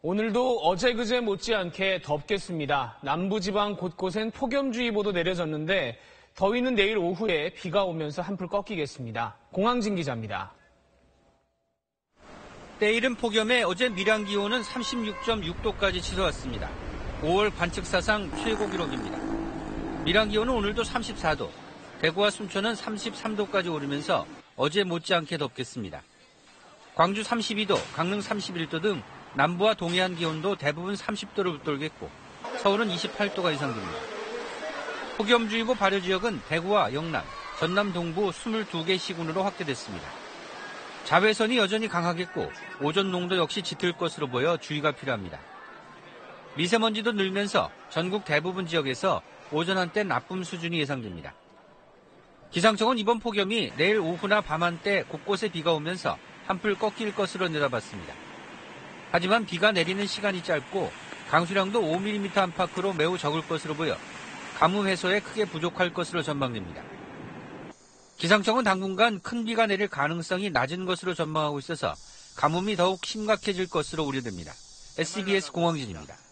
오늘도 어제 그제 못지않게 덥겠습니다. 남부지방 곳곳엔 폭염주의보도 내려졌는데 더위는 내일 오후에 비가 오면서 한풀 꺾이겠습니다. 공항진 기자입니다. 때이른 폭염에 어제 밀양 기온은 36.6도까지 치솟았습니다. 5월 관측 사상 최고 기록입니다. 밀양 기온은 오늘도 34도, 대구와 순천은 33도까지 오르면서 어제 못지않게 덥겠습니다. 광주 32도, 강릉 31도 등 남부와 동해안 기온도 대부분 30도를 웃돌겠고 서울은 28도가 예상됩니다. 폭염주의보 발효 지역은 대구와 영남, 전남 동부 22개 시군으로 확대됐습니다. 자외선이 여전히 강하겠고 오존 농도 역시 짙을 것으로 보여 주의가 필요합니다. 미세먼지도 늘면서 전국 대부분 지역에서 오전 한때 나쁨 수준이 예상됩니다. 기상청은 이번 폭염이 내일 오후나 밤 한때 곳곳에 비가 오면서 한풀 꺾일 것으로 내다봤습니다. 하지만 비가 내리는 시간이 짧고 강수량도 5mm 안팎으로 매우 적을 것으로 보여 가뭄 해소에 크게 부족할 것으로 전망됩니다. 기상청은 당분간 큰 비가 내릴 가능성이 낮은 것으로 전망하고 있어서 가뭄이 더욱 심각해질 것으로 우려됩니다. SBS 공항진입니다.